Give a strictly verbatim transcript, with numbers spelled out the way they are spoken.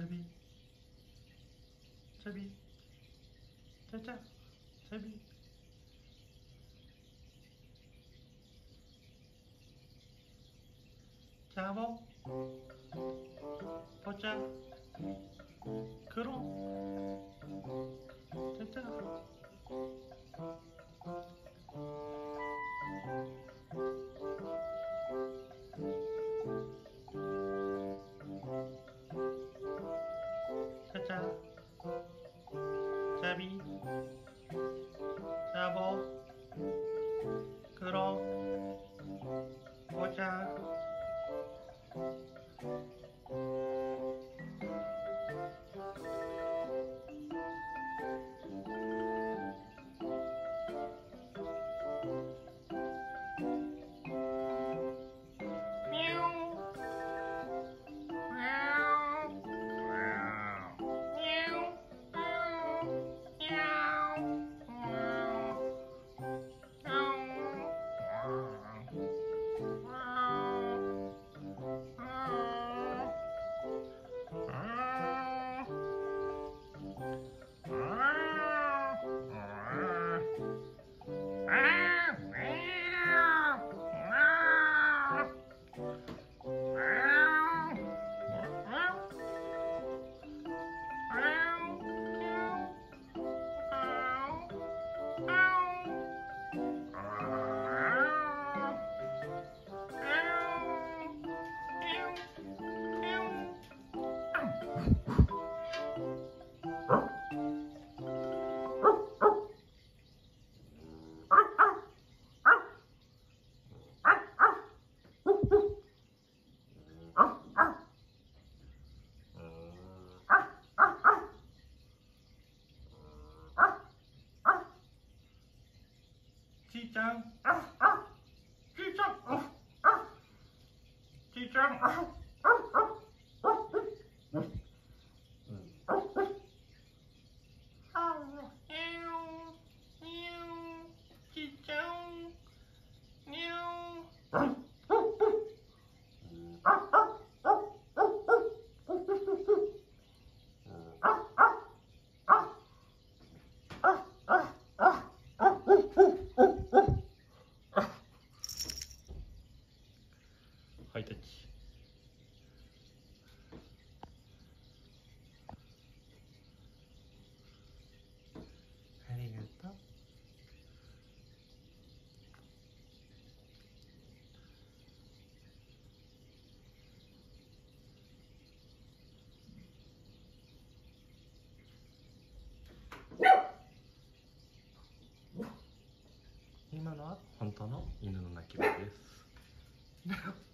チャビチャビチャチャチャビチャボポチャクロチャチャチャチャビチャボクロポチャちーちゃん、ああ、ちーちゃん、ああ、ちーちゃん、ああ、ああ、ハイタッチ。ありがとう。今のは本当の犬の鳴き声です。